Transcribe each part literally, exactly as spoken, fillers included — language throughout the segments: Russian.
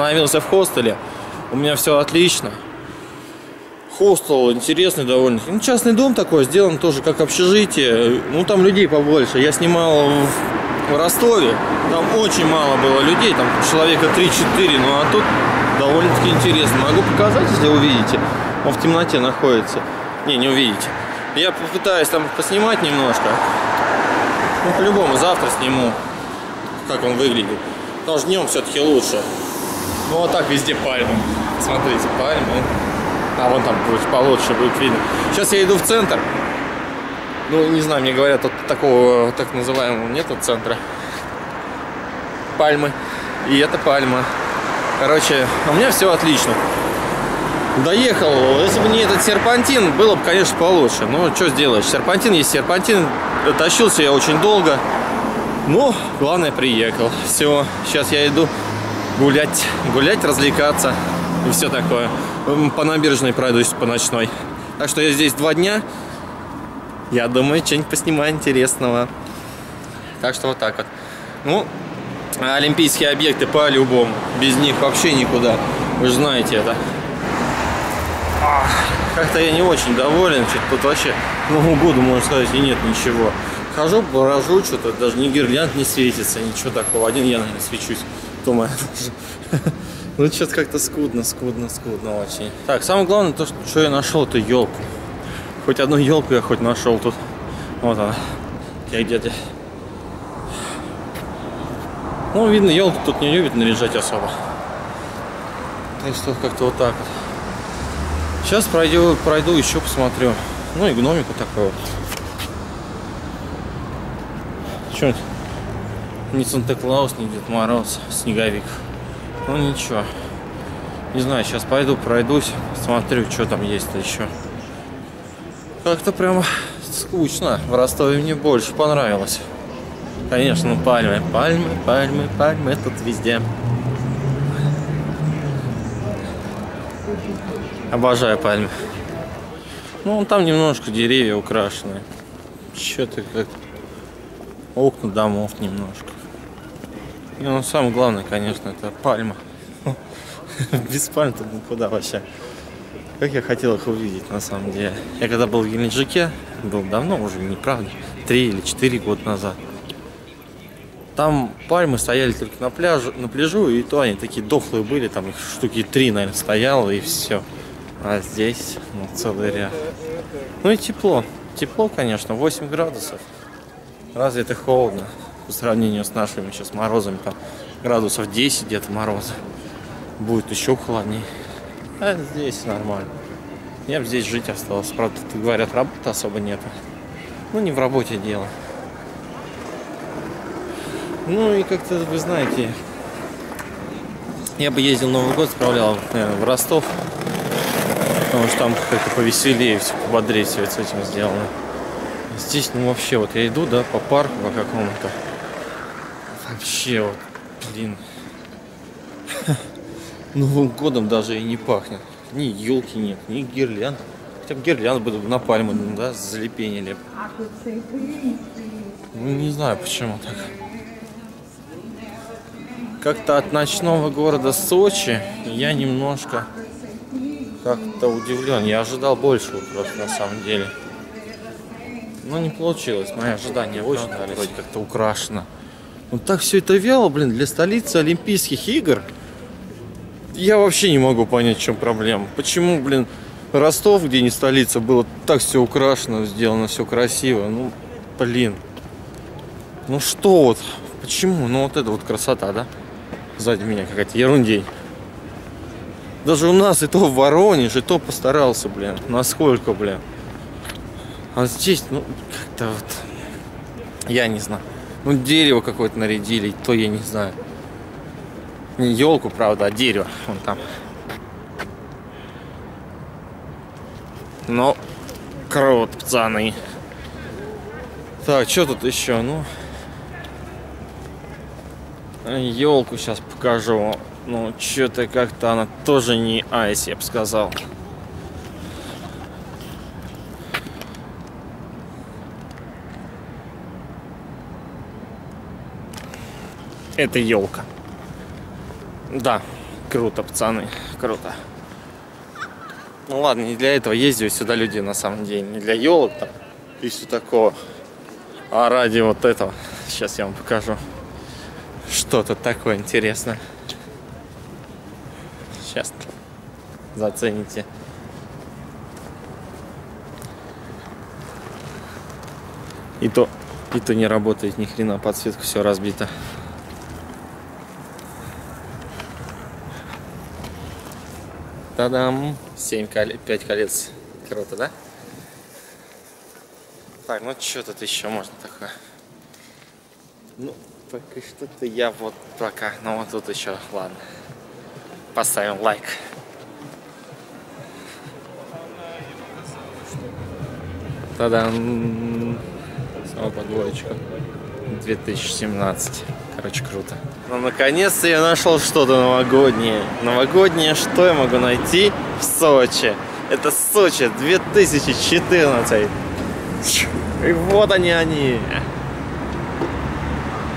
остановился в хостеле. У меня все отлично. Хостел интересный довольно-таки. Ну, частный дом такой, сделан тоже как общежитие. Ну, там людей побольше. Я снимал в, в Ростове. Там очень мало было людей. Там человека три-четыре. Ну, а тут довольно-таки интересно. Могу показать, если увидите. Он в темноте находится. Не, не увидите. Я попытаюсь там поснимать немножко. Ну, по-любому, завтра сниму, как он выглядит. Потому что днем все-таки лучше. Ну, вот так везде пальмы. Смотрите, пальмы. А вон там получше будет видно. Сейчас я иду в центр. Ну, не знаю, мне говорят, тут такого, так называемого, нету центра. Пальмы. И это пальма. Короче, у меня все отлично. Доехал. Если бы не этот серпантин, было бы, конечно, получше. Но что сделаешь? Серпантин есть серпантин. Тащился я очень долго. Но, главное, приехал. Все, сейчас я иду гулять. Гулять, развлекаться. И все такое. По набережной пройдусь, по ночной. Так что я здесь два дня. Я думаю, что-нибудь поснимаю интересного. Так что вот так вот. Ну, олимпийские объекты по-любому. Без них вообще никуда. Вы же знаете это. Как-то я не очень доволен. Что-то тут вообще Новому году, можно сказать, и нет ничего. Хожу, брожу, что-то даже ни гирлянд не светится, ничего такого. Один я, наверное, свечусь. Думаю. Ну, что-то как-то скудно, скудно, скудно очень. Так, самое главное, то, что, что я нашел, это елку. Хоть одну елку я хоть нашел тут. Вот она. Я где-то. Ну, видно, елку тут не любит наряжать особо. Так что как-то вот так вот. Сейчас пройду, пройду еще посмотрю. Ну и гномику такой вот. Что-нибудь. Ни Санта-Клаус, ни Дед Мороз, снеговик. Ну ничего. Не знаю, сейчас пойду пройдусь, смотрю, что там есть-то еще. Как-то прямо скучно. В Ростове мне больше понравилось. Конечно, пальмы, пальмы, пальмы, пальмы. Это тут везде. Обожаю пальмы. Ну, там немножко деревья украшены. Что-то как... Окна домов немножко. И ну, самое главное, конечно, это пальма. Без пальм тут никуда вообще. Как я хотел их увидеть, на самом деле. Я когда был в Геленджике, был давно уже, неправда, три или четыре года назад. Там пальмы стояли только на пляже, на пляжу, и то они такие дохлые были, там их штуки три, наверное, стояло, и все. А здесь, ну, целый ряд. Ну и тепло. Тепло, конечно, восемь градусов. Разве это холодно? По сравнению с нашими сейчас морозами, там градусов десять где-то мороза. Будет еще холоднее. А здесь нормально. Я бы здесь жить осталось. Правда, тут, говорят, работы особо нет. Ну, не в работе дело. Ну, и как-то, вы знаете, я бы ездил Новый год, справлял, наверное, в Ростов. Потому что там как-то повеселее, все пободрее все с этим сделано. Здесь, ну, вообще, вот я иду, да, по парку по какому-то. Вообще, вот, блин, Новым годом даже и не пахнет. Ни елки нет, ни гирлянд. Хотя бы гирлянд бы на пальмы, да, залепенили. Ну, не знаю, почему так. Как-то от ночного города Сочи я немножко как-то удивлен. Я ожидал большего просто, на самом деле. Но не получилось. Мои ожидания очень как-то украшено. Вот так все это вяло, блин, для столицы Олимпийских игр. Я вообще не могу понять, в чем проблема. Почему, блин, Ростов, где не столица, было так все украшено, сделано все красиво. Ну, блин. Ну что вот? Почему? Ну вот это вот красота, да? Сзади меня какая-то ерундень. Даже у нас и то в Воронеже, и то постарался, блин. Насколько, блин. А здесь, ну, как-то вот... Я не знаю. Ну, дерево какое-то нарядили, то я не знаю. Не елку, правда, а дерево. Вон там. Но крот, пацаны. Так, что тут еще? Ну... Елку сейчас покажу. Ну, что-то как-то она тоже не айс, я бы сказал. Это елка. Да, Круто, пацаны, круто. Ну ладно, не для этого ездили сюда люди, на самом деле. Не для елок там и все такого. А ради вот этого. Сейчас я вам покажу. Что-то такое интересное. Сейчас зацените. И то, и то не работает ни хрена, подсветка все разбита. Та-дам! семь колец, пять колец. Круто, да? Так, ну что тут еще можно такое? Ну, только что-то я вот пока. Ну вот тут еще, ладно. Поставим лайк. Та-дам! Опа, двоечка. две тысячи семнадцать. Короче, круто. Ну, наконец-то я нашел что-то новогоднее. Новогоднее, что я могу найти в Сочи? Это Сочи две тысячи четырнадцать. И вот они, они.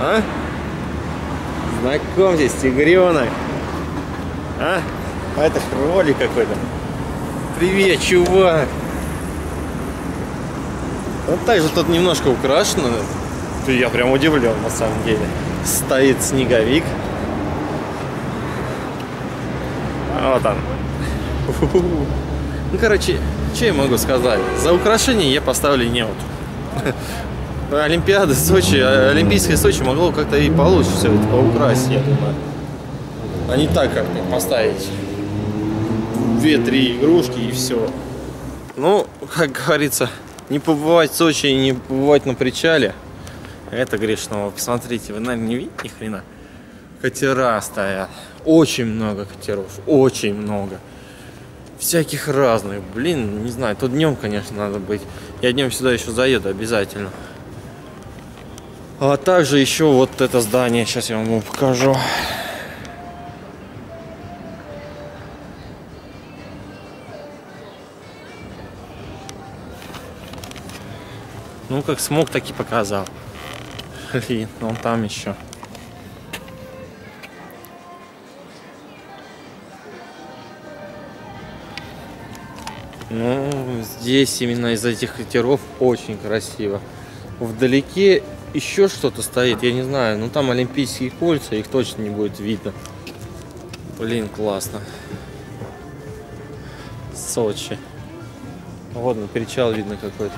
А? Знакомьтесь, тигренок. А? А это кролик какой-то. Привет, чувак. Вот так же тут немножко украшено. Я прям удивлен, на самом деле. Стоит снеговик. А вот он. У-ху-ху. Ну, короче, что я могу сказать? За украшение я поставлю неут. Олимпиада Сочи, Олимпийская Сочи могло как-то и получше все это поукрасить, я думаю. А не так, как поставить две-три игрушки и все. Ну, как говорится, не побывать в Сочи и не побывать на причале. Это грешно. Посмотрите, вы, наверное, не видите ни хрена. Катера стоят. Очень много катеров. Очень много. Всяких разных. Блин, не знаю. Тут днем, конечно, надо быть. Я днем сюда еще заеду обязательно. А также еще вот это здание. Сейчас я вам покажу. Ну, как смог, так и показал. Блин, он там еще. Ну, здесь именно из-за этих катеров очень красиво. Вдалеке еще что-то стоит, я не знаю. Но там Олимпийские кольца, их точно не будет видно. Блин, классно. Сочи. Вот на причал видно какой-то.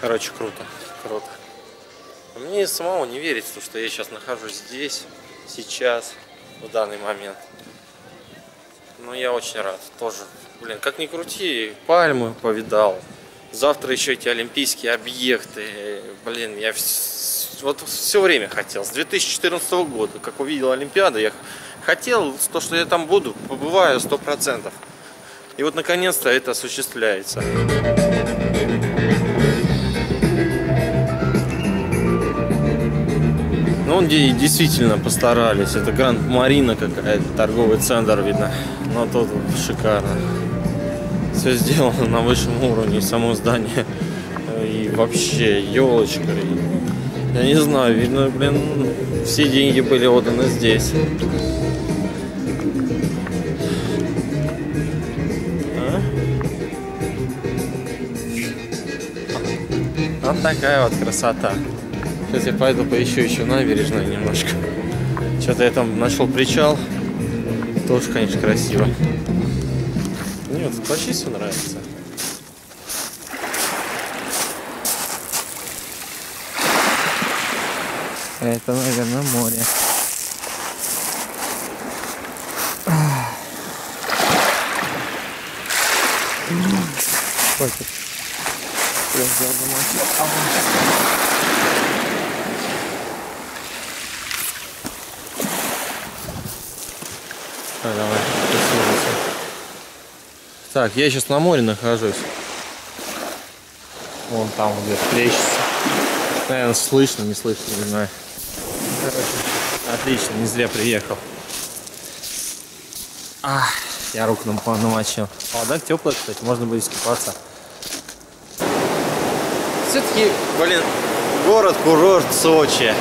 Короче, круто, круто. Мне самому не верится, что я сейчас нахожусь здесь, сейчас, в данный момент. Но я очень рад тоже. Блин, как ни крути, пальмы повидал. Завтра еще эти олимпийские объекты. Блин, я вс... вот все время хотел. С две тысячи четырнадцатого года, как увидел Олимпиаду, я хотел, то, что я там буду, побываю сто процентов. И вот наконец-то это осуществляется. Где действительно постарались. Это Гранд Марина какая-то, торговый центр видно. Но тут шикарно. Все сделано на высшем уровне, само здание. И вообще, елочка. И... я не знаю, видно, блин, все деньги были отданы здесь. А? Вот такая вот красота. Сейчас я пойду поищу еще набережную немножко. Что-то я там нашел причал. Тоже, конечно, красиво. Мне вот вообще все нравится. Это, наверное, море. Хватит. Я взял замочек. Давай, давай. Так, я сейчас на море нахожусь. Вон там где-то плещется. Наверное, слышно, не слышно, не знаю. Отлично, не зря приехал. А, я руку нам намочил. Вода теплая, кстати, можно будет искупаться. Все-таки, блин, город-курорт Сочи.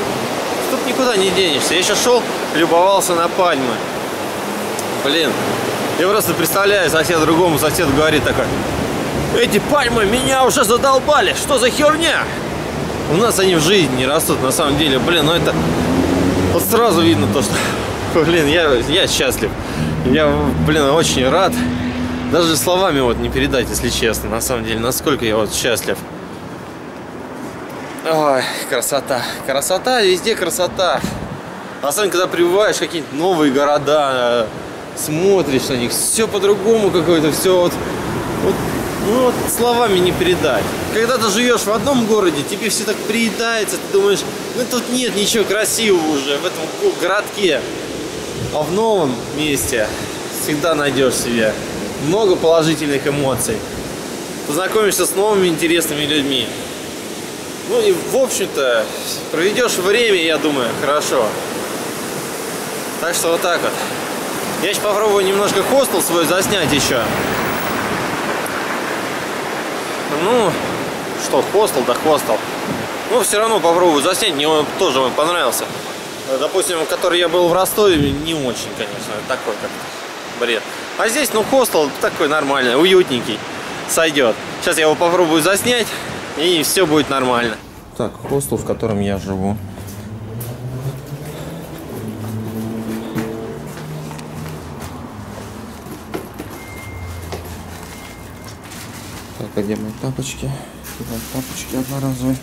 тут никуда не денешься. Я еще шел, любовался на пальмы. Блин, я просто представляю, сосед другому соседу говорит такой: эти пальмы меня уже задолбали, что за херня? У нас они в жизни не растут, на самом деле, блин, ну это... Вот сразу видно то, что, блин, я, я счастлив. Я, блин, очень рад. Даже словами вот не передать, если честно, на самом деле, насколько я вот счастлив. Ой, красота, красота, везде красота. Особенно, когда прибываешь в какие-нибудь новые города, смотришь на них, все по-другому какое-то, все вот... вот Ну, вот словами не передать. Когда ты живешь в одном городе, тебе все так приедается, ты думаешь, ну тут нет ничего красивого уже в этом городке. А в новом месте всегда найдешь себе много положительных эмоций. Познакомишься с новыми интересными людьми. Ну и, в общем-то, проведешь время, я думаю, хорошо. Так что вот так вот. Я сейчас попробую немножко хостел свой заснять еще. Ну, что, хостел, да хостел. Ну, все равно попробую заснять, мне он тоже понравился. Допустим, который я был в Ростове, не очень, конечно, такой как-то бред. А здесь, ну, хостел такой нормальный, уютненький, сойдет. Сейчас я его попробую заснять, и все будет нормально. Так, хостел, в котором я живу. Где мои тапочки? Где тапочки одноразовые?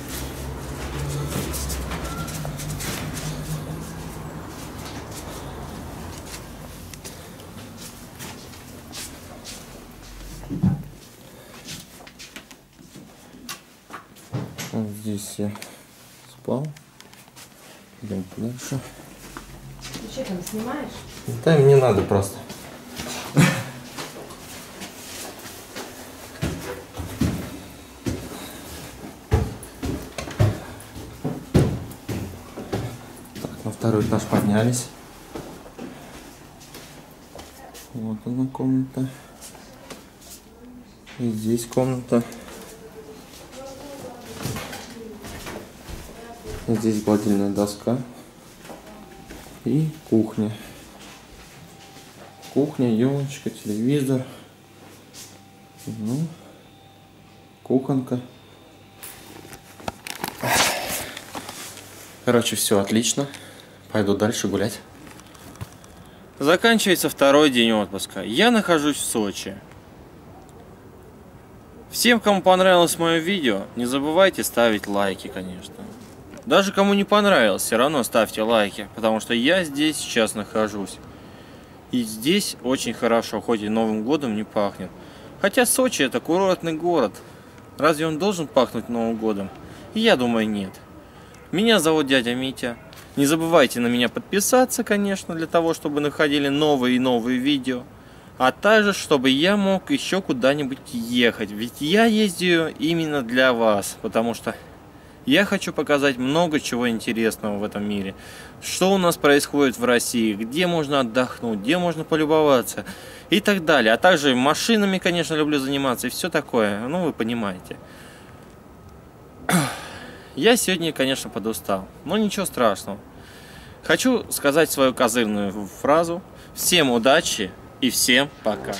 Вот здесь я спал. Идем дальше. Ты что там снимаешь? Да, мне надо просто. Второй этаж поднялись. Вот она комната. И здесь комната. И здесь гладильная доска. И кухня. Кухня, елочка, телевизор. Ну, кухонка. Короче, все отлично. Пойду дальше гулять. Заканчивается второй день отпуска. Я нахожусь в Сочи. Всем, кому понравилось мое видео, не забывайте ставить лайки, конечно. Даже кому не понравилось, все равно ставьте лайки, потому что я здесь сейчас нахожусь. И здесь очень хорошо, хоть и Новым годом не пахнет. Хотя Сочи — это курортный город. Разве он должен пахнуть Новым годом? Я думаю, нет. Меня зовут дядя Митя. Не забывайте на меня подписаться, конечно, для того, чтобы находили новые и новые видео. А также, чтобы я мог еще куда-нибудь ехать. Ведь я ездил именно для вас, потому что я хочу показать много чего интересного в этом мире. Что у нас происходит в России, где можно отдохнуть, где можно полюбоваться и так далее. А также машинами, конечно, люблю заниматься и все такое. Ну, вы понимаете. Я сегодня, конечно, подустал, но ничего страшного. Хочу сказать свою козырную фразу. Всем удачи и всем пока.